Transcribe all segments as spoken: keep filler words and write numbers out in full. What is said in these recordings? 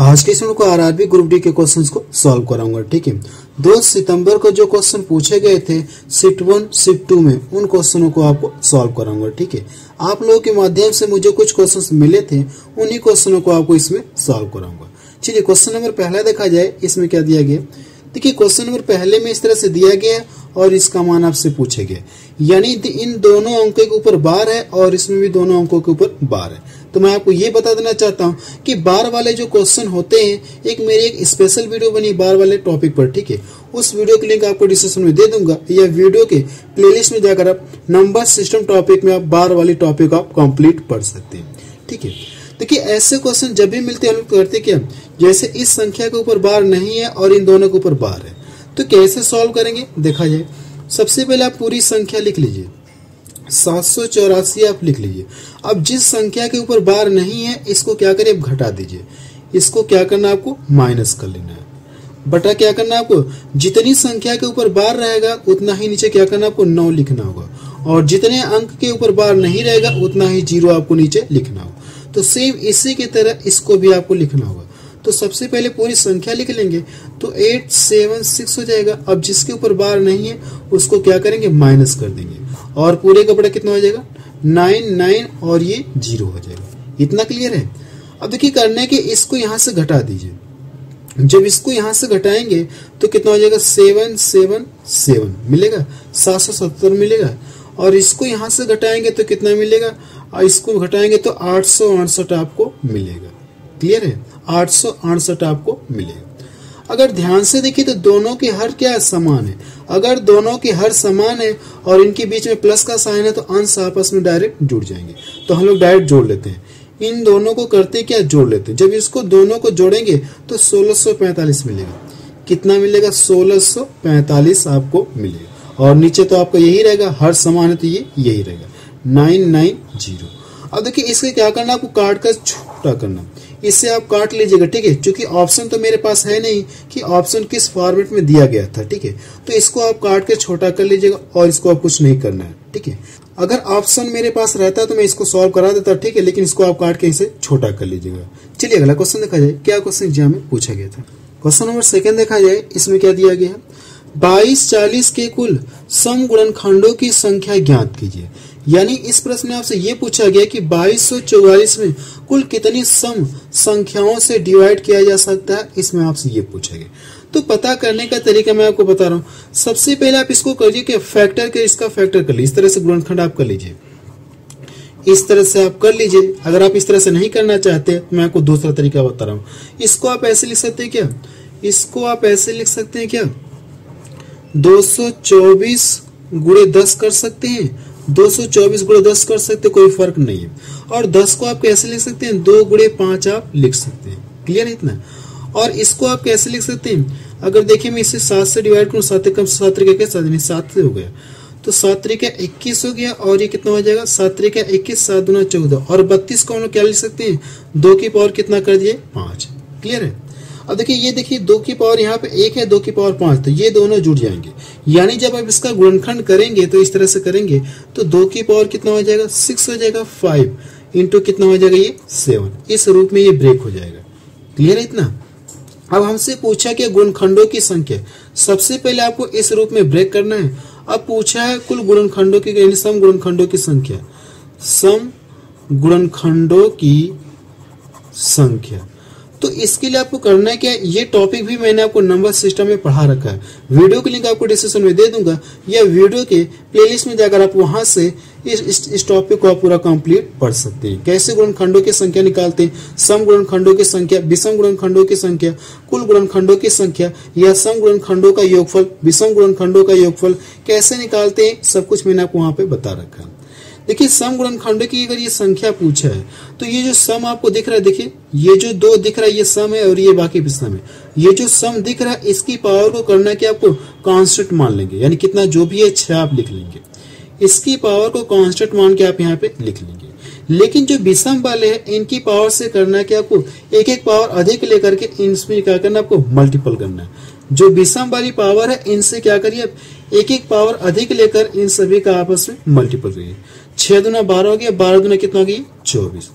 आज के सेशन को आरआरबी ग्रुप डी के क्वेश्चंस को सॉल्व कराऊंगा। ठीक है, दो सितंबर को जो क्वेश्चन पूछे गए थे शिफ्ट वन शिफ्ट टू में, उन क्वेश्चनों को आपको सॉल्व कराऊंगा। ठीक है, आप लोगों के माध्यम से मुझे कुछ क्वेश्चंस मिले थे, उन्हीं क्वेश्चनों को आपको इसमें सॉल्व कराऊंगा। चलिए क्वेश्चन नंबर पहला देखा जाए, इसमें क्या दिया गया। देखिए क्वेश्चन नंबर पहले में इस तरह से दिया गया और इसका मान आपसे पूछे गए, यानी इन दोनों अंकों के ऊपर बार है और इसमें भी दोनों अंकों के ऊपर बार है। तो मैं आपको ये बता देना चाहता हूँ कि बार वाले जो क्वेश्चन होते हैं, एक मेरी एक स्पेशल वीडियो बनी बार वाले टॉपिक पर। ठीक है, उस वीडियो की लिंक आपको डिस्क्रिप्शन में दे दूंगा, या वीडियो के प्लेलिस्ट में जाकर आप नंबर सिस्टम टॉपिक में आप बार वाली टॉपिक आप कंप्लीट पढ़ सकते हैं। ठीक है, देखिए ऐसे क्वेश्चन जब भी मिलते हैं हम करते क्या, जैसे इस संख्या के ऊपर बार नहीं है और इन दोनों के ऊपर बार है, तो कैसे सॉल्व करेंगे देखा जाए। सबसे पहले आप पूरी संख्या लिख लीजिए, सात सौ चौरासी आप लिख लीजिए। अब जिस संख्या के ऊपर बार नहीं है, इसको क्या करिए आप घटा दीजिए। इसको क्या करना है आपको, माइनस कर लेना है, बटा क्या करना है आपको, जितनी संख्या के ऊपर बार रहेगा उतना ही नीचे क्या करना आपको, नौ लिखना होगा, और जितने अंक के ऊपर बार नहीं रहेगा उतना ही जीरो आपको नीचे लिखना होगा। तो सेम इसी की तरह इसको भी आपको लिखना होगा। तो सबसे पहले पूरी संख्या लिख लेंगे तो एट सेवन सिक्स हो जाएगा। अब जिसके ऊपर बार नहीं है उसको क्या करेंगे, माइनस कर देंगे, और पूरे का बड़ा कितना हो जाएगा, नाइन नाइन और ये जीरो हो जाएगा। इतना क्लियर है। अब देखिए करने के, इसको यहाँ से घटा दीजिए। जब इसको यहाँ से घटाएंगे तो कितना हो जाएगा, सेवन सेवन सेवन मिलेगा, सात सौ सत्तर मिलेगा, और इसको यहाँ से घटाएंगे तो कितना मिलेगा, और इसको घटाएंगे तो आठ सौ अड़सठ आपको मिलेगा। क्लियर है, आठ सौ अड़सठ आपको मिलेगा। अगर ध्यान से देखिए तो दोनों के हर क्या समान है, अगर दोनों के हर समान है और इनके बीच में प्लस का साइन है तो अंश आपस में डायरेक्ट जुड़ जाएंगे। तो हम लोग डायरेक्ट जोड़ लेते हैं, इन दोनों को करते क्या, जोड़ लेते हैं। जब इसको दोनों को जोड़ेंगे तो सोलह सौ पैंतालीस मिलेगा। कितना मिलेगा, सोलह सौ पैंतालीस आपको मिलेगा, और नीचे तो आपका यही रहेगा, हर समान है तो ये यही रहेगा, नाइन नाइन जीरो। अब देखिए इसके क्या करना, आपको काट कर छोटा करना, इससे आप काट लीजिएगा। ठीक है, क्योंकि ऑप्शन तो मेरे पास है नहीं कि ऑप्शन किस फॉर्मेट में दिया गया था। ठीक है, तो इसको आप काट के छोटा कर लीजिएगा, और इसको आप कुछ नहीं करना है। ठीक है, अगर ऑप्शन मेरे पास रहता तो मैं इसको सॉल्व करा देता। ठीक है, लेकिन इसको आप काट के इसे छोटा कर लीजिएगा। चलिए अगला क्वेश्चन देखा जाए, क्या क्वेश्चन एग्जाम में पूछा गया था। क्वेश्चन नंबर सेकंड देखा जाए, इसमें क्या दिया गया है, बाईस चालीस के कुल सम गुणनखंडों की संख्या ज्ञात कीजिए। यानी इस प्रश्न में आपसे ये पूछा गया कि बाईस सौ चौवालीस में कुल कितनी सम संख्याओं से डिवाइड किया जा सकता है, इसमें आपसे ये पूछा गया। तो पता करने का तरीका मैं आपको बता रहा हूँ। सबसे पहले आप इसको करिए कि फैक्टर के इसका फैक्टर कर लीजिए, इस तरह से गुणनखंड आप कर लीजिए, इस तरह से आप कर लीजिए। अगर आप इस तरह से नहीं करना चाहते तो मैं आपको दूसरा तरीका बता रहा हूँ। इसको आप ऐसे लिख सकते हैं क्या, इसको आप ऐसे लिख सकते हैं क्या, दो सौ चौबीस गुणे दस कर सकते हैं, दो सौ चौबीस गुणे दस कर सकते, कोई फर्क नहीं है। और दस को आप कैसे लिख सकते हैं, दो गुणे पांच आप लिख सकते हैं। क्लियर है इतना। और इसको आप कैसे लिख सकते हैं, अगर देखिए मैं इसे सात से डिवाइड करूँ, सात एकम सात तरीके सात सात से हो गया, तो सात तरीका इक्कीस हो गया, और ये कितना हो जाएगा, सात तरीका इक्कीस, सात दुना चौदह, और बत्तीस को हम लोग क्या लिख सकते हैं, दो की पावर कितना कर दिए, पाँच। क्लियर है। अब देखिए ये देखिए दो की पावर यहाँ पे एक है, दो की पावर पाँच, तो ये दोनों जुड़ जाएंगे। यानी जब आप इसका गुणनखंड करेंगे तो इस तरह से करेंगे, तो दो की पावर कितना हो जाएगा, सिक्स हो जाएगा, फाइव इंटू कितना हो जाएगा ये, सेवन। इस रूप में ये ब्रेक हो जाएगा। क्लियर है इतना। अब हमसे पूछा कि गुणनखंडों की संख्या, सबसे पहले आपको इस रूप में ब्रेक करना है। अब पूछा है कुल गुणनखंडों की, यानी सम गुणनखंडों की संख्या, सम गुणनखंडों की संख्या। तो इसके लिए आपको करना है क्या, ये टॉपिक भी मैंने आपको नंबर सिस्टम में पढ़ा रखा है, वीडियो की लिंक आपको डिस्क्रिप्शन में दे दूंगा, या वीडियो के प्लेलिस्ट में जाकर आप वहां से इस इस, इस टॉपिक को आप पूरा कंप्लीट पढ़ सकते हैं। कैसे गुणनखंडों की संख्या निकालते हैं, सम गुणनखंडों की संख्या, विषम गुणनखंडों की संख्या, कुल गुणनखंडों की संख्या, या सम गुणनखंडों का योगफल, विषम गुणनखंडों का योगफल कैसे निकालते हैं, सब कुछ मैंने आपको वहां पे बता रखा है। देखिए सम गुणनखंडों की अगर ये संख्या पूछा है, तो ये जो सम आपको दिख रहा है, देखिए ये जो दो दिख रहा है ये सम है, और ये बाकी भी सम है। ये जो सम दिख रहा है इसकी पावर को करना कि आपको कांस्टेंट मान लेंगे, यानी कितना जो भी है छह आप लिख लेंगे, इसकी पावर को कांस्टेंट मान के आप यहाँ पे लिख लेंगे। लेकिन जो विषम वाले हैं इनकी पावर से करना कि आपको एक एक पावर अधिक लेकर के इनमें क्या करना, आपको मल्टीपल करना है। जो विषम वाली पावर है इनसे क्या करिए आप, एक एक पावर अधिक लेकर इन सभी का आपस में मल्टीपल करिए। छह दुना बारह हो गया, बारह दुना कितना हो गया, चौबीस।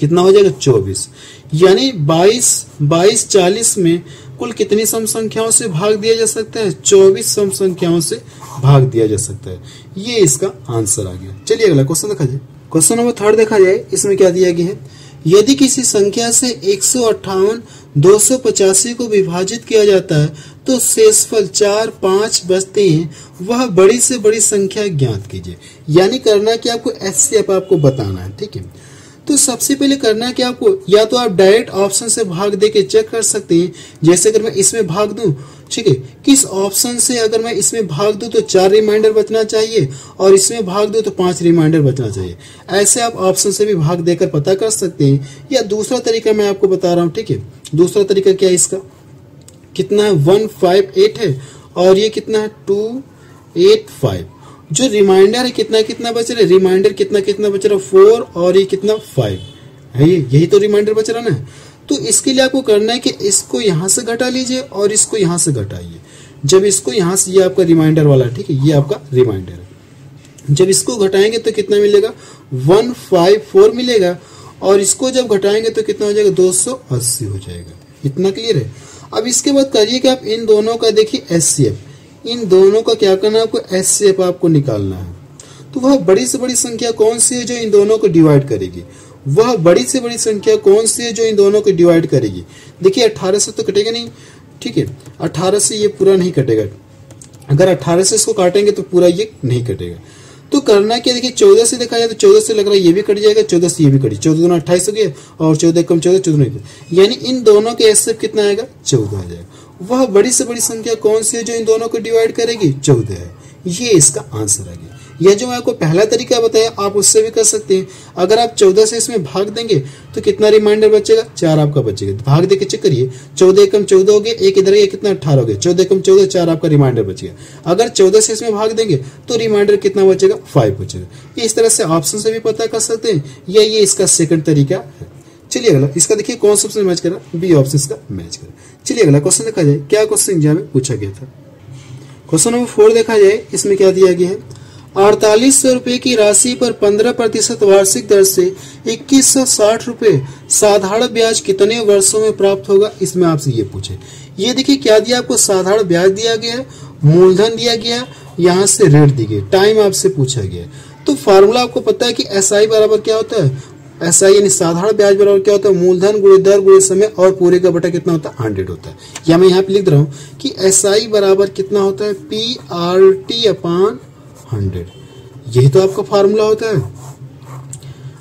कितना हो जाएगा चौबीस। यानी बाईस बाईस चालीस में कुल कितनी सम संख्याओं से भाग दिया जा सकता है, चौबीस सम संख्याओं से भाग दिया जा सकता है। ये इसका आंसर आ गया। चलिए अगला क्वेश्चन देखा जाए, क्वेश्चन नंबर थर्ड देखा जाए। इसमें क्या दिया गया है, यदि किसी संख्या से एक सौ अट्ठावन दो सौ पचासी को विभाजित किया जाता है तो शेषफल चार पांच बचते हैं, वह बड़ी से बड़ी संख्या ज्ञात कीजिए। यानी करना कि आपको ऐसे आप आपको बताना है, ठीक है। तो सबसे पहले करना है कि आपको या तो आप डायरेक्ट ऑप्शन से भाग दे के चेक कर सकते हैं, जैसे अगर मैं इसमें भाग दूं, ठीक है, किस ऑप्शन से अगर मैं इसमें भाग दूं तो चार रिमाइंडर बचना चाहिए और इसमें भाग दूं तो पांच रिमाइंडर बचना चाहिए। ऐसे आप ऑप्शन से भी भाग देकर पता कर सकते हैं, या दूसरा तरीका मैं आपको बता रहा हूं, ठीक है। दूसरा तरीका क्या है, इसका कितना है वन फाइव एट है और ये कितना है टू एट फाइव। जो रिमाइंडर है कितना कितना बच रहा है, रिमाइंडर कितना कितना बच रहा है फोर और ये कितना फाइव है, ये यही तो रिमाइंडर बच रहा ना। तो इसके लिए आपको करना है कि इसको यहाँ से घटा लीजिए और इसको यहाँ से घटाइए। जब इसको यहाँ से, ये आपका रिमाइंडर वाला, ठीक है, ये आपका रिमाइंडर है। जब इसको घटाएंगे तो कितना मिलेगा, वन फाइव फोर मिलेगा और इसको जब घटाएंगे तो कितना हो जाएगा, दो सौ अस्सी हो जाएगा। इतना क्लियर है। अब इसके बाद करिए कि आप इन दोनों का देखिए एचसीएफ, इन दोनों का क्या करना है आपको, एचसीएफ आपको निकालना है। तो वह बड़ी से बड़ी संख्या कौन सी है जो इन दोनों को डिवाइड करेगी, वह बड़ी से बड़ी संख्या कौन सी है जो इन दोनों को डिवाइड करेगी। देखिए अठारह से तो कटेगा नहीं, ठीक है, अठारह से ये पूरा नहीं कटेगा। अगर अठारह से इसको काटेंगे तो पूरा ये नहीं कटेगा। तो करना क्या, देखिए चौदह से देखा जाए तो चौदह से लग रहा है ये भी कट जाएगा, चौदह से ये भी कटी, चौदह दोनों अट्ठाईस हो गया और चौदह कम चौदह चौदह, यानी इन दोनों के एचसीएफ कितना आएगा, चौदह आ जाएगा। वह बड़ी से बड़ी संख्या कौन सी है जो इन दोनों को डिवाइड करेगी, चौदह है। ये इसका आंसर आ गया। यह जो मैं आपको पहला तरीका बताया आप उससे भी कर सकते हैं। अगर आप चौदह से इसमें भाग देंगे तो कितना रिमाइंडर बचेगा, चार आपका बचेगा। भाग दे के चेक करिए, चौदह कम चौदह हो गया, एक इधर गया कितना अठारह हो गया, चौदह कम चौदह चार आपका रिमाइंडर बचेगा। अगर चौदह से इसमें भाग देंगे तो रिमाइंडर कितना बचेगा, फाइव बचेगा। इस तरह से ऑप्शन से भी पता कर सकते हैं, या ये इसका सेकंड तरीका है। चलिए अगला, इसका देखिए कौन सा ऑप्शन मैच कर रहा है, बी ऑप्शन इसका मैच कर रहा है। चलिए अगला क्वेश्चन देखा जाए, क्या क्वेश्चन एग्जाम में पूछा गया था। क्वेश्चन नंबर फोर देखा जाए, इसमें क्या दिया गया है, अड़तालीस सौ रुपये की राशि पर पंद्रह प्रतिशत वार्षिक दर से इक्कीस सौ साठ रुपये साधारण ब्याज कितने वर्षों में प्राप्त होगा। इसमें आपसे ये पूछे, ये देखिए क्या दिया आपको, साधारण ब्याज दिया गया, मूलधन दिया गया, यहाँ से रेट दी गई, टाइम आपसे पूछा गया। तो फार्मूला आपको पता है कि एस आई बराबर क्या होता है, एस आई यानी साधारण ब्याज बराबर क्या होता है, मूलधन गुणे दर गुणे समय और पूरे का बटा कितना होता है, हंड्रेड होता है। या मैं यहाँ पे लिख रहा हूँ कि एस आई बराबर कितना होता है, P R T upon hundred, यही तो आपका फार्मूला होता है।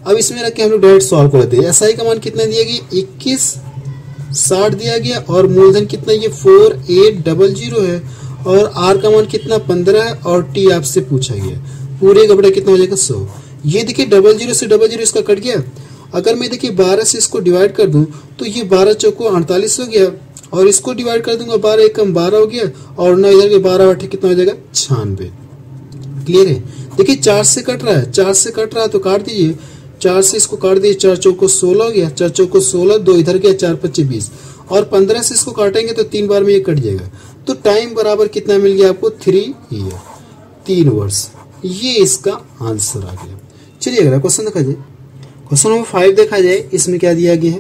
अब इसमें रख के हम लोग डायरेक्ट सॉल्व कर देते हैं। एस आई का मान कितना दिया गया, इक्कीस साठ दिया गया और मूलधन कितना ये फोर एट डबल जीरो है और आर का मान कितना पंद्रह है और टी आपसे पूछा गया, पूरे का बटा कितना हो जाएगा सौ। ये देखिए डबल जीरो से डबल जीरो इसका कट गया। अगर मैं देखिए बारह से इसको डिवाइड कर दूं तो ये बारह चौको अड़तालीस हो गया और इसको डिवाइड कर दूंगा, बारह एक कम बारह हो गया और नौ इधर के बारह आठ कितना हो जाएगा, छियानवे। क्लियर है। देखिए चार से कट रहा है, चार से कट रहा है तो काट दीजिए, चार से इसको काट दीजिए, चार चौको सोलह हो गया, चार चौको सोलह, दो इधर गया, चार पच्चीस बीस और पंद्रह से इसको काटेंगे तो तीन बार में ये कट जाएगा। तो टाइम बराबर कितना मिल गया आपको, थ्री ईयर, तीन वर्ष। ये इसका आंसर आ गया। चलिए अगला क्वेश्चन देखा जाए, क्वेश्चन नंबर फाइव देखा जाए। इसमें क्या दिया गया है,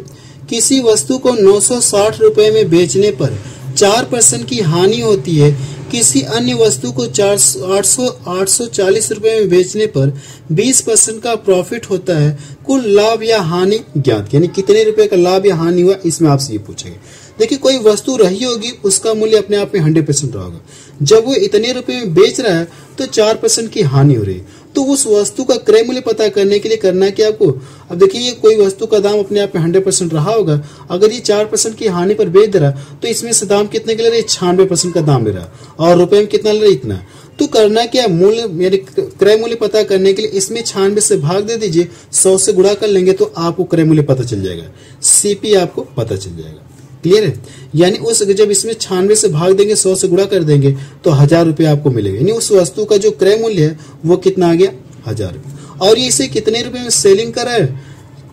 किसी वस्तु को नौ सौ साठ रुपए में बेचने पर चार परसेंट की हानि होती है, किसी अन्य वस्तु को चार आठ सौ आठ सौ चालीस रुपए में बेचने पर बीस परसेंट का प्रॉफिट होता है, कुल लाभ या हानि ज्ञात, यानी कितने रुपए का लाभ या हानि हुआ। इसमें आपसे ये पूछेंगे, देखिए कोई वस्तु रही होगी उसका मूल्य अपने आप में हंड्रेड परसेंट रहा होगा, जब वो इतने रुपए में बेच रहा है तो चार परसेंट की हानि हो रही है, तो उस वस्तु का क्रय मूल्य पता करने के लिए करना है क्या आपको। अब देखिए ये कोई वस्तु का दाम अपने आप में हंड्रेड परसेंट रहा होगा, अगर ये चार परसेंट की हानि पर बेच रहा है तो इसमें से दाम कितने के ले रहे, छियानवे परसेंट का दाम ले रहा है और रुपए में कितना ले रहा है, इतना। तो करना क्या, मूल्य यानी क्रय मूल्य पता करने के लिए इसमें छियानवे से भाग दे दीजिए, सौ से गुणा कर लेंगे तो आपको क्रय मूल्य पता चल जाएगा, सीपी आपको पता चल जाएगा। क्लियर है। यानी उस जब इसमें छियानवे से भाग देंगे, सौ से गुणा कर देंगे तो हजार रुपये आपको मिलेगा, यानी उस वस्तु का जो क्रय मूल्य है वो कितना आ गया, हजार रुपये। और ये इसे कितने रुपए में सेलिंग करा है,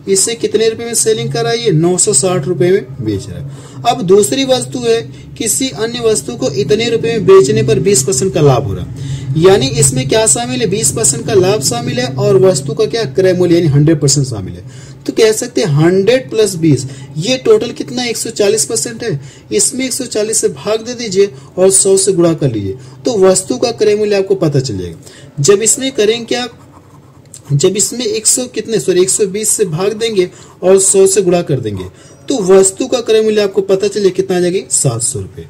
इसे कितने रुपए में सेलिंग करा है, ये नौ सौ साठ रुपए में बेच रहा है। अब दूसरी वस्तु है, किसी अन्य वस्तु को इतने रुपए में बेचने पर बीस परसेंट का लाभ हो रहा है, यानी इसमें क्या शामिल है, बीस परसेंट का लाभ शामिल है और वस्तु का क्या क्रय मूल्य यानी हंड्रेड परसेंट शामिल है। तो कह सकते हैं हंड्रेड प्लस बीस, ये टोटल कितना एक सौ चालीस परसेंट है, इसमें एक सौ चालीस से भाग दे दीजिए और सौ से गुणा कर लीजिए तो वस्तु का क्रय मूल्य आपको पता चलेगा। जब इसमें करें क्या, जब इसमें एक सौ कितने सॉरी एक सौ बीस से भाग देंगे और सौ से गुणा कर देंगे तो वस्तु का क्रय मूल्य आपको पता चले कितना आ जाएगी सात सौ रुपये,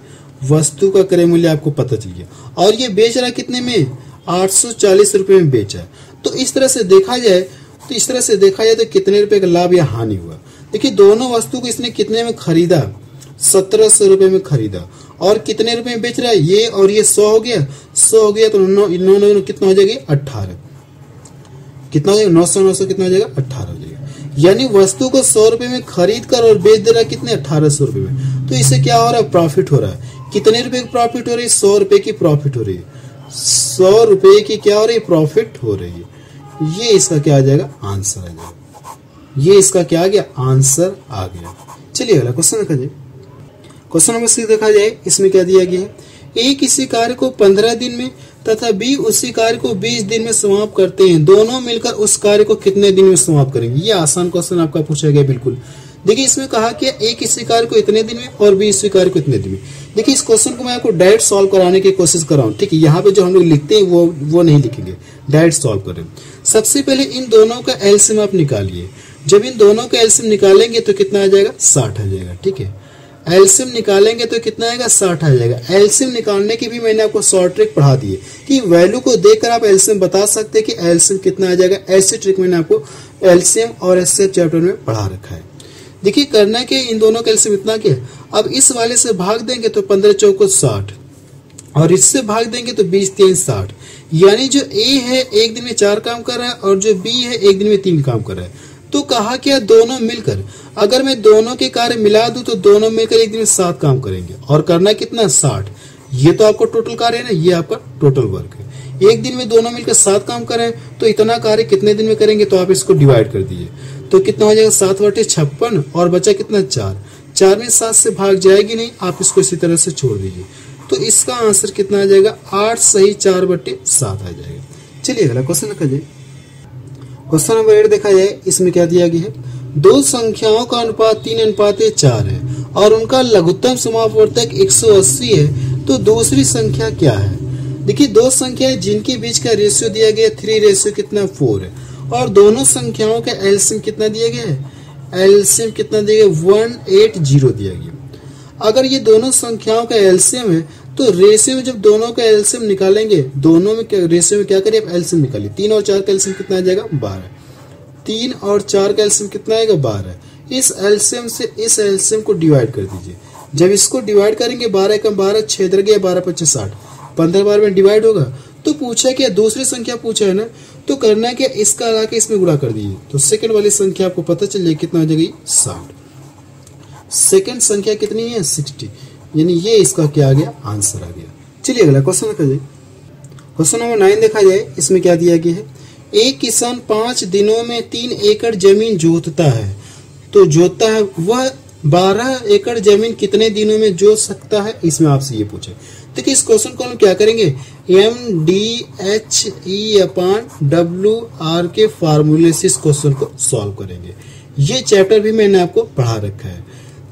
वस्तु का क्रय मूल्य आपको पता चलिए। और ये बेच रहा कितने में आठ सौ चालीस रुपये में बेचा है। तो इस तरह से देखा जाए तो इस तरह से देखा जाए तो कितने रुपए का लाभ या हानि हुआ। देखिए दोनों वस्तु को इसने कितने में खरीदा, सत्रह सौ रुपये में खरीदा, और कितने रुपए में बेच रहा है, ये और ये सौ हो गया, सौ हो गया तो इन्होंने कितना हो जाएगी अट्ठारह, कितना हो जाएगा नौ सौ, नौ सौ कितना हो जाएगा अट्ठारह हो जाएगा। यानी वस्तु को सौ रुपये में खरीद कर और बेच दे रहा कितने अट्ठारह सौ रुपये में। तो इससे क्या हो रहा है, प्रॉफिट हो रहा है। कितने रुपए की प्रॉफिट हो रही है, सौ रुपये की प्रॉफिट हो रही है, सौ रुपये की क्या हो रही है प्रॉफिट हो रही है। ये इसका क्या आ जाएगा आंसर आ जाएगा, ये इसका क्या आ गया आंसर आ गया। चलिए अगला क्वेश्चन देखा जाए, क्वेश्चन नंबर सिक्स देखा जाए। इसमें क्या दिया गया है, ए किसी कार्य को पंद्रह दिन में तथा बी उसी कार्य को बीस दिन में समाप्त करते हैं, दोनों मिलकर उस कार्य को कितने दिन में समाप्त करेंगे। ये आसान क्वेश्चन आपका पूछा गया बिल्कुल। देखिए इसमें कहा कि ए किसी कार्य को इतने दिन में और बी इसी कार्य को इतने दिन में। देखिए इस क्वेश्चन को मैं आपको डायरेक्ट सॉल्व कराने की कोशिश कर रहा हूँ, ठीक है। यहाँ पे जो हम लोग लिखते हैं वो वो नहीं लिखेंगे, डायरेक्ट सॉल्व करें। सबसे पहले इन दोनों का एलसीएम आप निकालिए। जब इन दोनों का एलसीएम निकालेंगे तो कितना आ जाएगा साठ आ जाएगा, ठीक है। एलसीएम निकालेंगे तो कितना आएगा साठ आ जाएगा। एलसीएम निकालने की भी मैंने आपको शॉर्ट ट्रिक पढ़ा दी है कि वैल्यू को देखकर आप एलसीएम बता सकते हैं कि एलसीएम कितना आ जाएगा। ऐसी ट्रिक मैंने आपको एलसीएम और एससीएम चैप्टर में पढ़ा रखा है। देखिए करना कि इन दोनों का एलसीएम इतना के, अब इस वाले से भाग देंगे तो पंद्रह चौको साठ और इससे भाग देंगे तो बीस तीन साठ। यानी जो ए है एक दिन में चार काम कर रहा है और जो बी है एक दिन में तीन काम कर रहा है। तो कहा क्या दोनों मिलकर, अगर मैं दोनों के कार्य मिला दूं तो दोनों मिलकर एक दिन में सात काम करेंगे और करना कितना साठ। ये तो आपको टोटल कार्य है ना, ये आपका टोटल वर्क है। एक दिन में दोनों मिलकर सात काम करें तो इतना कार्य कितने दिन में करेंगे, तो आप इसको डिवाइड कर दीजिए तो कितना हो जाएगा सात बटे छप्पन और बचा कितना चार। चार में सात से भाग जाएगी नहीं, आप इसको इसी तरह से छोड़ दीजिए तो इसका आंसर कितना आ जाएगा आठ सही चार बटे सात आ जाएगा। चलिए अगला क्वेश्चन रखा जाए, क्वेश्चन नंबर एट देखा जाए। इसमें क्या दिया गया है, दो संख्याओं का अनुपात तीन अनुपात चार है और उनका लघुत्तम समापवर्तक एक सौ अस्सी है, तो दूसरी संख्या क्या है। देखिए दो संख्याएं जिनके बीच का रेशियो दिया गया थ्री रेशियो कितना फोर है और दोनों संख्याओं का एलसीएम कितना दिया गया है, एलसीएम कितना दिया गया वन एट जीरो दिया गया। अगर ये दोनों संख्याओं का एलसीएम है तो रेशियो में जब दोनों का एलसीएम निकालेंगे, दोनों में रेशियो में क्या करिए आप एलसीएम निकालिए। तीन और चार का एलसीएम कितना आ जाएगा बारह, तीन और चार का एलसीएम कितना आएगा बारह। इस एलसीएम से इस एलसीएम को डिवाइड कर दीजिए। जब इसको डिवाइड करेंगे बारह का बारह छेदर गया, बारह पच्चीस साठ, पंद्रह बार में डिवाइड होगा। तो पूछा क्या दूसरी संख्या पूछा है ना, तो करना है क्या इसका ला के इसमें गुणा कर दीजिए तो सेकेंड वाली संख्या आपको पता चल जाएगी कितना हो जाएगी साठ। सेकेंड संख्या कितनी है सिक्सटी, यानी ये इसका क्या आ गया आंसर आ गया। चलिए अगला क्वेश्चन देखा जाए, क्वेश्चन नंबर नाइन देखा जाए। इसमें क्या दिया गया है, एक किसान पांच दिनों में तीन एकड़ जमीन जोतता है तो जोतता है, वह बारह एकड़ जमीन कितने दिनों में जोत सकता है, इसमें आपसे ये पूछे। देखिए इस क्वेश्चन को हम क्या करेंगे, M D H E upon W R के फार्मूले से इस क्वेश्चन को सॉल्व करेंगे। ये चैप्टर भी मैंने आपको पढ़ा रखा है।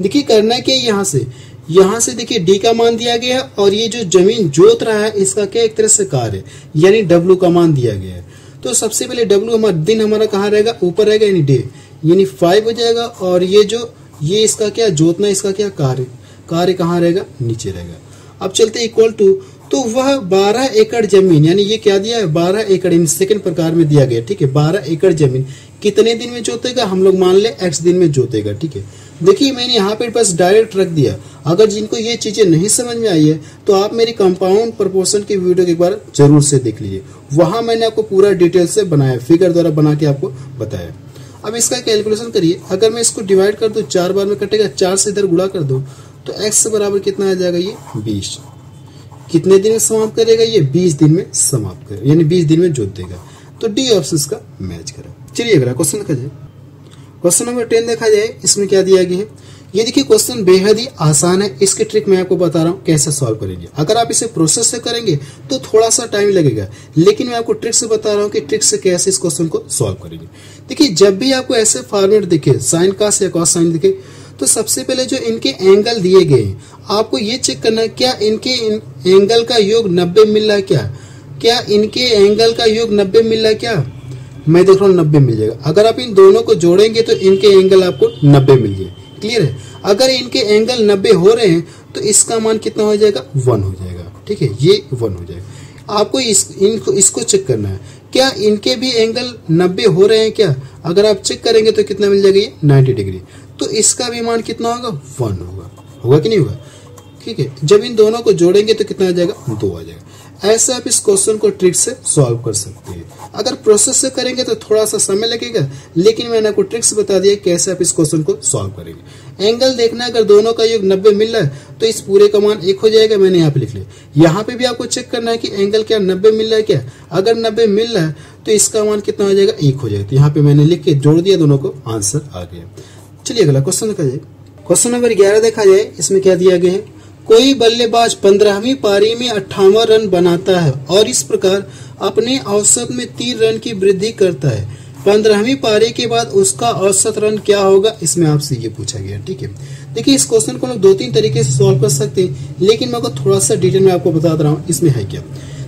देखिए करना क्या, यहाँ से यहाँ से देखिए D का मान दिया गया है और ये जो जमीन जोत रहा है इसका क्या एक तरह से कार्य यानी W का मान दिया गया है। तो सबसे पहले W हमारा दिन हमारा कहाँ रहेगा ऊपर रहेगा यानी डे यानी फाइव हो जाएगा और ये जो ये इसका क्या जोतना इसका क्या कार्य कार्य कहाँ रहेगा नीचे रहेगा। अब चलते इक्वल टू, तो वह बारह एकड़ जमीन यानी ये क्या दिया है बारह एकड़ इन सेकंड प्रकार में दिया गया, ठीक है। बारह एकड़ जमीन कितने दिन में जोतेगा, हम लोग मान ले एक्स दिन में जोतेगा, ठीक है। देखिए मैंने यहाँ पे बस डायरेक्ट रख दिया। अगर जिनको ये चीजें नहीं समझ में आई है तो आप मेरी कंपाउंड प्रपोर्शन की वीडियो एक बार जरूर से देख लीजिए, वहां मैंने आपको पूरा डिटेल से बनाया फिगर द्वारा बना के आपको बताया। अब इसका कैलकुलेशन करिए, अगर मैं इसको डिवाइड कर दूं चार बार में कटेगा, चार से इधर गुणा कर दूं तो एक्स बराबर कितना आ जाएगा ये बीस। कितने दिन में समाप्त करेगा ये बीस दिन में समाप्त करेगा यानी बीस दिन में जोत देगा। तो डी ऑप्शन का मैच करा। चलिए अगला क्वेश्चन देखा जाए, क्वेश्चन नंबर टेन देखा जाए। इसमें क्या दिया गया है, ये देखिए क्वेश्चन बेहद ही आसान है, इसकी ट्रिक मैं आपको बता रहा हूँ कैसे सॉल्व करेंगे। अगर आप इसे प्रोसेस से करेंगे तो थोड़ा सा टाइम लगेगा, लेकिन मैं आपको ट्रिक से बता रहा हूँ कि ट्रिक से कैसे इस क्वेश्चन को सॉल्व करेंगे। देखिए जब भी आपको ऐसे फॉर्मेट दिखे, साइन कास या कॉस साइन दिखे, तो सबसे पहले जो इनके एंगल दिए गए हैं आपको ये चेक करना है क्या इनके इन, एंगल का योग नब्बे मिल रहा है क्या, क्या इनके एंगल का योग नब्बे मिल रहा है क्या। मैं देख रहा हूँ नब्बे मिल जाएगा। अगर आप इन दोनों को जोड़ेंगे तो इनके एंगल आपको नब्बे मिल जाए, क्लियर है। अगर इनके एंगल नब्बे हो रहे हैं तो इसका मान कितना हो जाएगा, वन हो जाएगा, ठीक है, ये वन हो जाएगा। आपको इस, इनको इसको चेक करना है क्या इनके भी एंगल नब्बे हो रहे हैं क्या। अगर आप चेक करेंगे तो कितना मिल जाएगा, ये नाइन्टी डिग्री, तो इसका भी मान कितना होगा, वन होगा, होगा कि नहीं होगा, ठीक है। जब इन दोनों को जोड़ेंगे तो कितना आ जाएगा, दो आ जाएगा। ऐसे आप इस क्वेश्चन को ट्रिक से सॉल्व कर सकते हैं। अगर प्रोसेस से करेंगे तो थोड़ा सा समय लगेगा, लेकिन मैंने आपको ट्रिक्स बता दिया कैसे आप इस क्वेश्चन को सॉल्व करेंगे। एंगल देखना, अगर दोनों का योग नब्बे मिल रहा है तो इस पूरे का मान एक हो जाएगा, मैंने यहाँ पे लिख लिया। यहाँ पे भी आपको चेक करना है कि एंगल क्या नब्बे मिल रहा है क्या। अगर नब्बे मिल रहा है तो इसका मान कितना हो जाएगा, एक हो जाएगा। यहाँ पे मैंने लिख के जोड़ दिया, दोनों को आंसर आ गया। चलिए अगला क्वेश्चन देखा जाए। क्वेश्चन नंबर ग्यारह देखा जाए, इसमें क्या दिया गया है, कोई बल्लेबाज पंद्रहवीं पारी में अट्ठावन रन बनाता है और इस प्रकार अपने औसत में तीन रन की वृद्धि करता है। पंद्रहवीं पारी के बाद उसका औसत रन क्या होगा, इसमें आपसे ये पूछा गया, ठीक है। देखिए इस क्वेश्चन को लोग दो तीन तरीके से सॉल्व कर सकते हैं, लेकिन मैं थोड़ा सा डिटेल में आपको बता रहा हूँ इसमें है क्या।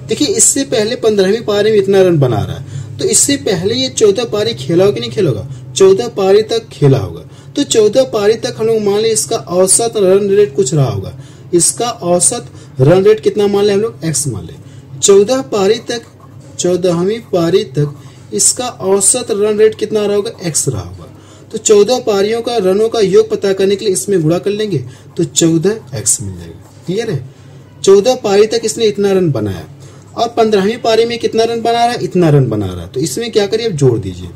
देखिए इससे पहले पंद्रहवीं पारी में इतना रन बना रहा है, तो इससे पहले ये चौदह पारी खेला होगा कि नहीं खेला होगा, चौदह पारी तक खेला होगा। तो चौदह पारी तक हम लोग मान लें इसका औसत रन रेट कुछ रहा होगा, इसका औसत रन रेट कितना मान लें हम लोग, एक्स मान लें। चौदह पारी तक, चौदहवीं पारी तक इसका औसत रन रेट कितना रहा होगा, एक्स रहा होगा। तो चौदह पारियों का रनों का योग पता करने के लिए इसमें गुणा कर लेंगे तो चौदह एक्स मिल जाएगा, क्लियर है। चौदह पारी तक इसने इतना रन बनाया और पंद्रहवीं पारी में कितना रन बना रहा है, इतना रन बना रहा है। तो इसमें क्या करिए, आप जोड़ दीजिए।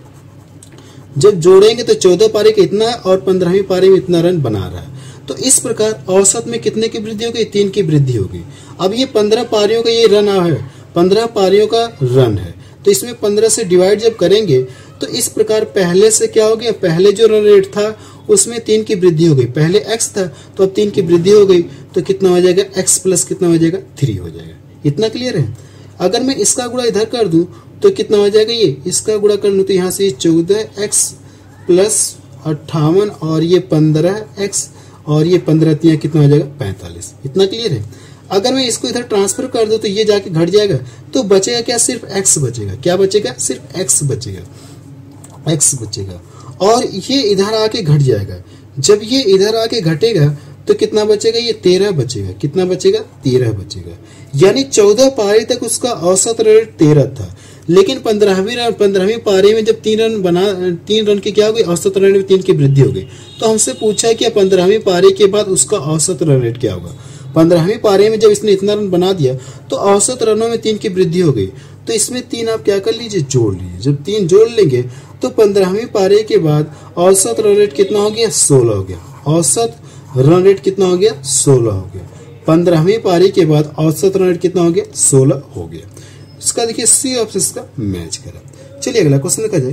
जब जोड़ेंगे तो चौदह पारी का इतना और पंद्रहवीं पारी में इतना रन बना रहा है, तो इस प्रकार औसत में कितने की वृद्धि होगी, तीन की वृद्धि होगी। अब ये पंद्रह पारियों का ये रन है, पंद्रह पारियों का रन है, तो इसमें पंद्रह से डिवाइड जब करेंगे तो इस प्रकार पहले से क्या हो गया, पहले जो रन रेट था उसमें तीन की वृद्धि हो गई। पहले एक्स था तो अब तीन की वृद्धि हो गई, तो कितना हो जाएगा, एक्स प्लस कितना हो जाएगा, थ्री हो जाएगा। इतना क्लियर है। अगर मैं इसका गुणा इधर कर दूं तो कितना हो जाएगा, ये इसका गुणा कर लूँ तो यहाँ से चौदह एक्स प्लस अट्ठावन और ये पंद्रह एक्स और ये पंद्रह तिया कितना हो जाएगा, पैंतालीस। इतना क्लियर है। अगर मैं इसको इधर ट्रांसफर कर दूं तो ये जाके घट जाएगा, तो बचेगा क्या, सिर्फ एक्स बचेगा। क्या बचेगा, सिर्फ एक्स बचेगा, एक्स बचेगा। और ये इधर आके घट जाएगा, जब ये इधर आके घटेगा तो कितना बचेगा, ये तेरह बचेगा। कितना बचेगा, तेरह बचेगा। यानी चौदह पारी तक उसका औसत रेट तेरह था, लेकिन पंद्रहवीं पंद्रहवीं पारी में जब तीन रन बना, तीन रन की क्या हो गई, औसत रन रेट तीन की वृद्धि हो गई। तो हमसे पूछा है कि पंद्रहवीं पारी के बाद उसका औसत रन रेट क्या होगा। पंद्रहवीं पारी में जब इसने इतना रन बना दिया तो औसत रनों में तीन की वृद्धि हो गई, तो इसमें तीन आप क्या कर लीजिए, जोड़ लीजिए। जब तीन जोड़ लेंगे तो पंद्रहवीं पारी के बाद औसत रन रेट कितना हो गया, सोलह हो गया। औसत रन रेट कितना हो गया, सोलह हो गया। पंद्रहवीं पारी के बाद औसत रन रेट कितना हो गया, सोलह हो गया। इसका देखिए सी ऑप्शन इसका मैच करा। चलिए अगला क्वेश्चन देखा जाए।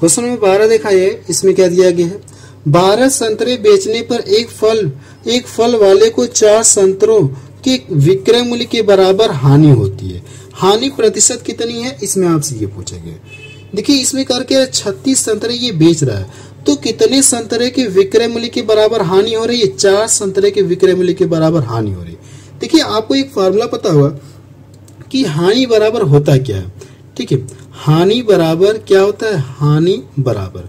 क्वेश्चन नंबर बारह देखा जाए, इसमें क्या दिया गया है, बारह संतरे बेचने पर एक फल एक फल वाले को चार संतरों के विक्रय मूल्य के बराबर हानि होती है। हानि प्रतिशत कितनी है, इसमें आपसे ये पूछा गया। देखिए इसमें करके छत्तीस संतरे ये बेच रहा है, तो कितने संतरे के विक्रय मूल्य के बराबर हानि हो रही है, चार संतरे के विक्रय मूल्य के बराबर हानि हो रही है। देखिए आपको एक फार्मूला पता होगा कि हानि बराबर होता क्या है, ठीक है। हानि बराबर क्या होता है, हानि बराबर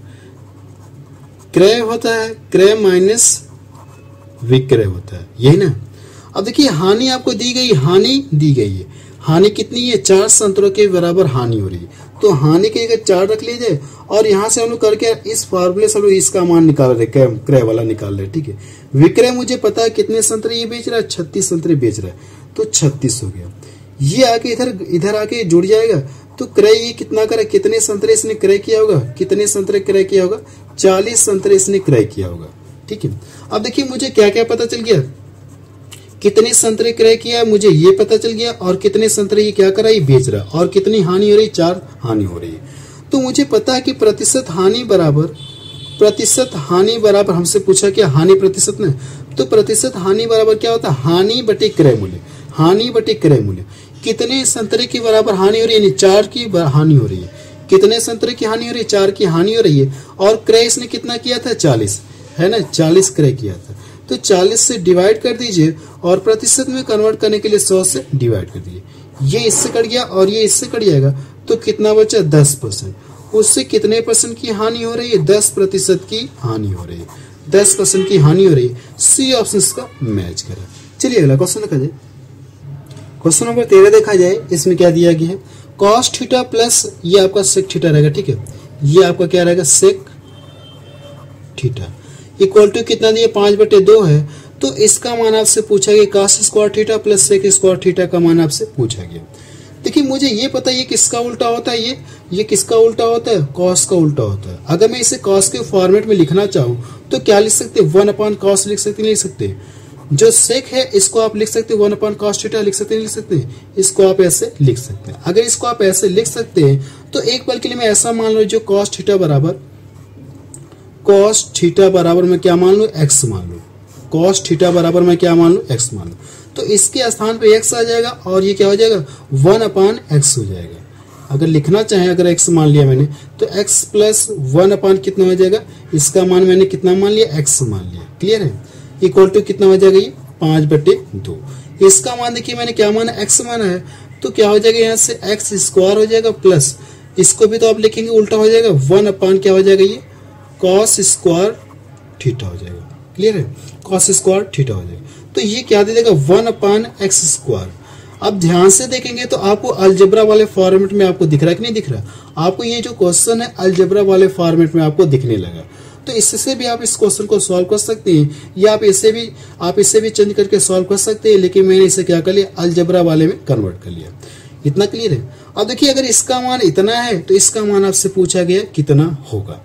क्रय होता है, क्रय माइनस विक्रय होता है, यही ना। अब देखिए हानि आपको दी गई, हानि दी गई है, हानि कितनी है, चार संतरों के बराबर हानि हो रही है। तो हानि की जगह चार रख लीजिए और यहाँ से हम लोग करके इस फार्मूले से हम लोग इसका मान निकाल रहे, क्रय वाला निकाल रहे, ठीक है। विक्रय मुझे पता है कितने संतरे ये बेच रहा है, छत्तीस संतरे बेच रहा है, तो छत्तीस हो गया। ये आके इधर इधर आके जुड़ जाएगा, तो क्रय ये कितना करे, कितने संतरे इसने क्रय किया होगा, कितने संतरे क्रय किया होगा, चालीस संतरे इसने क्रय किया होगा, ठीक है। अब देखिए मुझे क्या क्या पता चल गया, कितने संतरे क्रय किया मुझे ये पता चल गया, और कितने संतरे ये क्या कर रहा है, बेच रहा है, और कितनी हानि हो रही, चार हानि हो रही है। तो मुझे पता है कि प्रतिशत हानि बराबर प्रतिशत हानि बराबर, हमसे पूछा कि हानि प्रतिशत ने, तो प्रतिशत हानि बराबर क्या होता है? हानि बटे क्रय मूल्य, हानि बटे क्रय मूल्य। कितने संतरे की बराबर हानि हो रही है? चार की हानि हो रही है। कितने संतरे की हानि हो रही है? चार की हानि हो रही है। और क्रय इसने कितना किया था? चालीस, है ना, चालीस क्रय किया था। तो चालीस से डिवाइड कर दीजिए और प्रतिशत में कन्वर्ट करने के लिए सौ से डिवाइड कर दीजिए। ये इससे कट गया और ये इससे कट जाएगा, तो कितना बचा? दस परसेंट। उससे कितने परसेंट की हानि हो रही है? दस प्रतिशत की हानि हो रही है, दस परसेंट की हानि हो रही है। सी ऑप्शंस का मैच करें। चलिए अगला क्वेश्चन देखा जाए। क्वेश्चन नंबर तेरह देखा जाए, इसमें क्या दिया गया है? कॉस्ट थीटा प्लस ये आपका सेक थीटा रहेगा, ठीक है, ये आपका क्या रहेगा? सेक थीटा इक्वल टू कितना दिया? पांच बटे दो है। तो इसका मान आपसे पूछा गया cos square theta plus sec square theta का मान आपसे पूछा गया। देखिए मुझे ये पता है ये किसका उल्टा होता है, ये ये किसका उल्टा होता है? कॉस का उल्टा होता है। अगर मैं इसे कॉस के फॉर्मेट में लिखना चाहूँ तो क्या लिख सकते? वन अपॉन कॉस लिख सकते, नहीं लिख सकते। जो सेक है इसको आप लिख सकते वन अपॉन कॉस थीटा, लिख सकते लिख सकते इसको आप ऐसे लिख सकते हैं। अगर इसको आप ऐसे लिख सकते हैं तो एक पल के लिए मैं ऐसा मान लू, जो कॉस थीटा बराबर कॉस थीटा बराबर मैं क्या मान लू? एक्स मान लू। कॉस थीटा बराबर मैं क्या मान लू? एक्स मान लू। तो इसके स्थान पे एक्स आ जाएगा और ये क्या हो जाएगा? वन अपान एक्स हो जाएगा। अगर लिखना चाहे, अगर एक्स मान लिया मैंने, तो एक्स प्लस वन अपान कितना हो जाएगा? इसका मान मैंने कितना मान लिया? एक्स मान लिया। क्लियर है? इक्वल टू कितना हो जाएगा? ये पाँच बटे दो। इसका मान देखिए मैंने क्या माना? एक्स माना है। तो क्या हो जाएगा? यहाँ से एक्स स्क्वायर हो जाएगा प्लस इसको भी तो आप लिखेंगे उल्टा हो जाएगा, वन अपान क्या हो जाएगा? ये कॉस स्क्वायर थीटा हो जाएगा। क्लियर है? कॉस स्क्वायर थीटा हो जाएगा। तो ये क्या दे देगा? One upon x square. अब ध्यान से देखेंगे तो आपको अलजेब्रा वाले फॉर्मेट में आपको दिख रहा है कि नहीं दिख रहा? आपको ये जो क्वेश्चन है अलजेब्रा वाले फॉर्मेट में आपको दिखने लगा। तो इससे भी आप इस क्वेश्चन को सॉल्व कर सकते हैं, या आप इसे भी आप इसे भी चेंज करके सॉल्व कर सकते हैं, लेकिन मैंने इसे क्या कर लिया? अलजेब्रा वाले में कन्वर्ट कर लिया। इतना क्लियर है? अब देखिए अगर इसका मान इतना है तो इसका मान आपसे पूछा गया कितना होगा।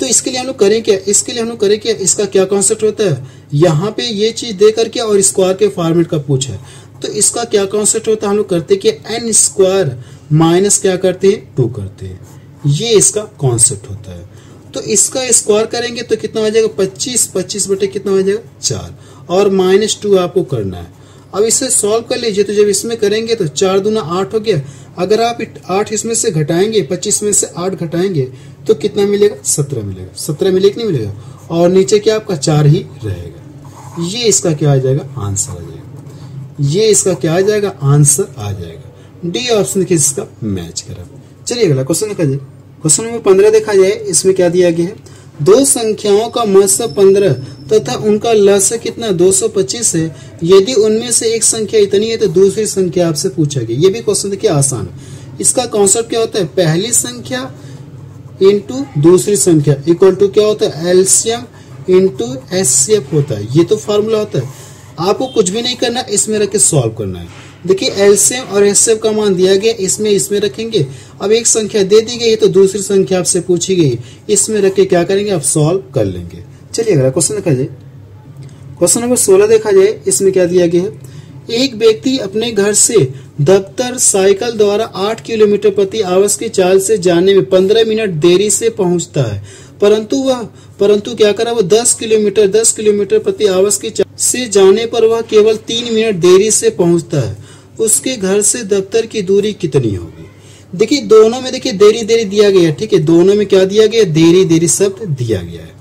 तो इसके लिए हम लोग करें क्या? इसके लिए हम लोग करें क्या? इसका क्या कॉन्सेप्ट होता है? यहाँ पे ये चीज दे करके और स्क्वायर के फॉर्मेट का पूछा है, तो इसका क्या कॉन्सेप्ट होता है? हम लोग करते कि एन स्क्वायर माइनस क्या करते हैं? टू करते हैं। ये इसका कॉन्सेप्ट होता है। तो इसका स्क्वायर करेंगे तो कितना हो जाएगा? पच्चीस, पच्चीस बटे कितना हो जाएगा? चार, और माइनस टू आपको करना है। अब इसे सॉल्व कर लीजिए। तो जब इसमें करेंगे तो चार दूना आठ हो गया। अगर आप आठ इसमें से घटाएंगे, पच्चीस में से आठ घटाएंगे तो कितना मिलेगा? सत्रह मिलेगा। सत्रह मिलेगा कि नहीं मिलेगा? और नीचे क्या आपका चार ही रहेगा। ये इसका क्या आ जाएगा? आंसर आ जाएगा। ये इसका क्या आ जाएगा? आंसर आ जाएगा। डी ऑप्शन के इसका मैच करा। चलिए अगला क्वेश्चन देखा जाए। क्वेश्चन नंबर पंद्रह देखा जाए, इसमें क्या दिया गया है? दो संख्याओं का मध्य पंद्रह तथा उनका लसा कितना? दो सौ पच्चीस है। यदि उनमें से एक संख्या इतनी है तो दूसरी संख्या आपसे पूछा गया। ये भी क्वेश्चन देखिए आसान है। इसका कॉन्सेप्ट क्या होता है? पहली संख्या इंटू दूसरी संख्या इक्वल टू क्या होता है? एलसीएम इंटू एचसीएफ होता है। ये तो फार्मूला होता है। आपको कुछ भी नहीं करना, इसमें रख के सॉल्व करना है। देखिए एलसीएम और एचसीएफ का मान दिया गया, इसमें इसमें रखेंगे। अब एक संख्या दे दी गई तो दूसरी संख्या आपसे पूछी गई, इसमें रख के क्या करेंगे? आप सॉल्व कर लेंगे। चलिए अगला क्वेश्चन देखा जाए। क्वेश्चन नंबर सोलह देखा जाए, इसमें क्या दिया गया है? एक व्यक्ति अपने घर से दफ्तर साइकिल द्वारा आठ किलोमीटर प्रति आवर की चाल से जाने में पंद्रह मिनट देरी से पहुंचता है, परंतु वह परंतु क्या करा? वह दस किलोमीटर दस किलोमीटर प्रति आवर की चाल से जाने पर वह केवल तीन मिनट देरी से पहुंचता है। उसके घर से दफ्तर की दूरी कितनी होगी? देखिए दोनों में देखिए देरी देरी दिया गया है, ठीक है, दोनों में क्या दिया गया? देरी देरी शब्द दिया गया है।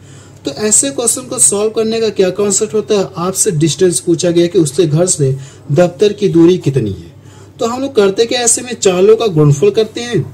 तो ऐसे क्वेश्चन को सॉल्व करने का क्या कॉन्सेप्ट होता है? आपसे डिस्टेंस पूछा गया कि उसके घर से दफ्तर की दूरी कितनी है। तो हम लोग करते क्या? ऐसे में चालों का गुणफल करते हैं।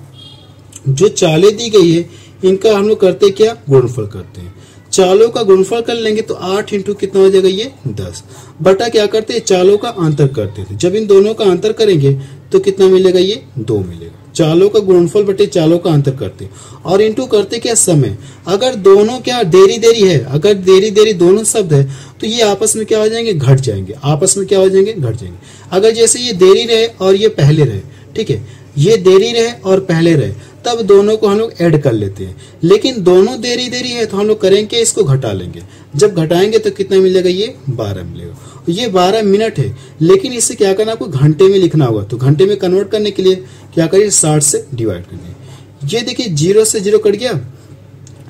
जो चालें दी गई है इनका हम लोग करते क्या? गुणफल करते हैं। चालों का गुणफल कर लेंगे तो आठ इंटू कितना हो जाएगा? ये दस बटा क्या करते हैं? चालों का अंतर करते थे। जब इन दोनों का अंतर करेंगे तो कितना मिलेगा? ये दो मिलेगा। चालों का गुणफल बटे चालों का अंतर करते और इंटू करते क्या? समय। अगर दोनों क्या देरी देरी है, अगर देरी देरी दोनों शब्द है तो ये आपस में क्या हो जाएंगे? घट जाएंगे। आपस में क्या हो जाएंगे? घट जाएंगे। अगर जैसे ये देरी रहे और ये पहले रहे, ठीक है, ये देरी रहे और पहले रहे, तब दोनों को हम लोग ऐड कर लेते हैं। लेकिन दोनों देरी देरी है तो हम लोग करेंगे इसको घटा लेंगे। जब घटाएंगे तो कितना मिलेगा? ये बारह मिलेगा। ये बारह मिनट है, लेकिन इसे क्या करना? आपको घंटे में लिखना होगा। तो घंटे में कन्वर्ट करने के लिए क्या करिए? साठ से डिवाइड करिए। ये देखिए जीरो से जीरो कट गया,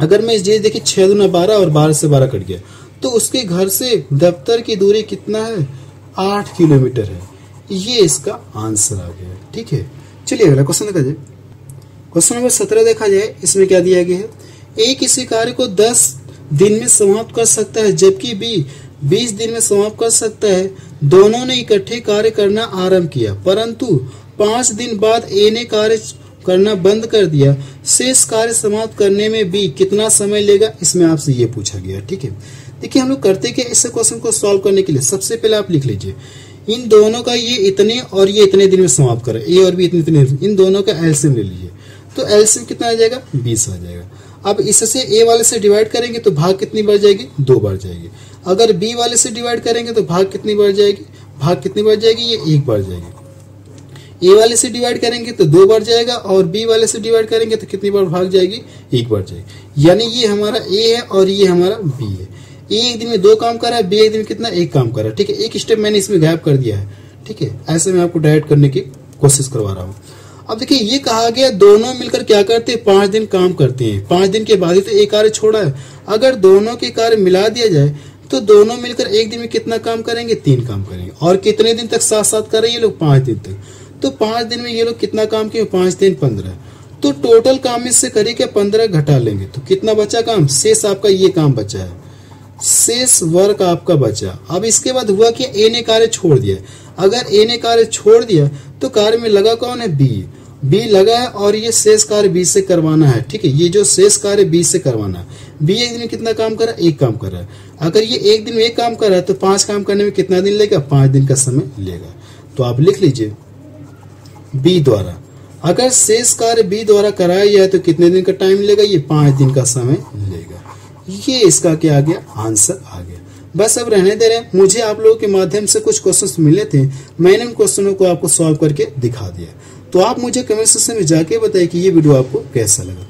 अगर मैं इस चीज देखिए छह दूना बारह और बारह से बारह कट गया, तो उसके घर से दफ्तर की दूरी कितना है, आठ किलोमीटर है। ये इसका आंसर आ गया। ठीक है, चलिए अगला क्वेश्चन देखा जाए। क्वेश्चन नंबर सत्रह देखा जाए, इसमें क्या दिया गया है, ए किसी कार्य को दस दिन में समाप्त कर सकता है जबकि बी बीस दिन में समाप्त कर सकता है। दोनों ने इकट्ठे कार्य करना आरंभ किया परंतु पांच दिन बाद ए ने कार्य करना बंद कर दिया। शेष कार्य समाप्त करने में बी कितना समय लेगा, इसमें आपसे ये पूछा गया। ठीक है, देखिए हम लोग करते क्या, इस क्वेश्चन को सॉल्व करने के लिए सबसे पहले आप लिख लीजिए इन दोनों का ये इतने और ये इतने दिन में समाप्त करें, ए और बी इतने इतने, इन दोनों का एलसीएम ले लीजिए। तो एलसीएम कितना आ जाएगा, बीस आ जाएगा। अब इससे ए वाले से डिवाइड करेंगे तो भाग कितनी बढ़ जाएगी, दो बार जाएगी। अगर बी वाले से डिवाइड करेंगे तो भाग कितनी बढ़ जाएगी, भाग कितनी बढ़ जाएगी, ये एक बार जाएगी। ए वाले से डिवाइड करेंगे तो दो बार जाएगा और बी वाले से डिवाइड करेंगे तो कितनी बार भाग जाएगी, एक बार जाएगी। यानी ये हमारा ए है और ये हमारा बी है। ए एक दिन में दो काम कर रहा है, बी एक दिन में कितना, एक काम कर रहा है। ठीक है, एक स्टेप मैंने इसमें गायब कर दिया है। ठीक है, ऐसे में आपको डायरेक्ट करने की कोशिश करवा रहा हूँ। अब देखिए ये कहा गया दोनों मिलकर क्या करते हैं, पांच दिन काम करते हैं, पांच दिन के बाद ही तो एक कार्य छोड़ा है। अगर दोनों के कार्य मिला दिया जाए तो दोनों मिलकर एक दिन में कितना काम करेंगे, तीन काम करेंगे। और कितने दिन तक साथ साथ कर रहे हैं ये लोग, पांच दिन तक। तो पांच दिन में ये लोग कितना काम किए, पांच दिन पंद्रह, तो टोटल काम इससे करेंगे पंद्रह घटा लेंगे तो कितना बचा काम, शेष आपका ये काम बचा है, शेष वर्क आपका बचा। अब इसके बाद हुआ कि ए ने कार्य छोड़ दिया, अगर ए ने कार्य छोड़ दिया तो कार्य में लगा कौन है, बी। बी लगा है और ये शेष कार्य बी से करवाना है। ठीक है, ये जो शेष कार्य बी से करवाना है, बी एक दिन में कितना काम कर रहा है, एक काम कर रहा है। अगर ये एक दिन में एक काम कर रहा है तो पांच काम करने में कितना दिन लेगा, पांच दिन का समय लेगा। तो आप लिख लीजिए बी द्वारा अगर शेष कार्य बी द्वारा कराया जाए तो कितने दिन का टाइम लेगा, ये पांच दिन का समय लेगा। ये इसका क्या आ गया, आंसर आ गया। बस अब रहने दे रहे हैं, मुझे आप लोगों के माध्यम से कुछ क्वेश्चंस मिले थे, मैंने उन क्वेश्चनों को आपको सॉल्व करके दिखा दिया। तो आप मुझे कमेंट सेक्शन में जाके बताइए कि ये वीडियो आपको कैसा लगा।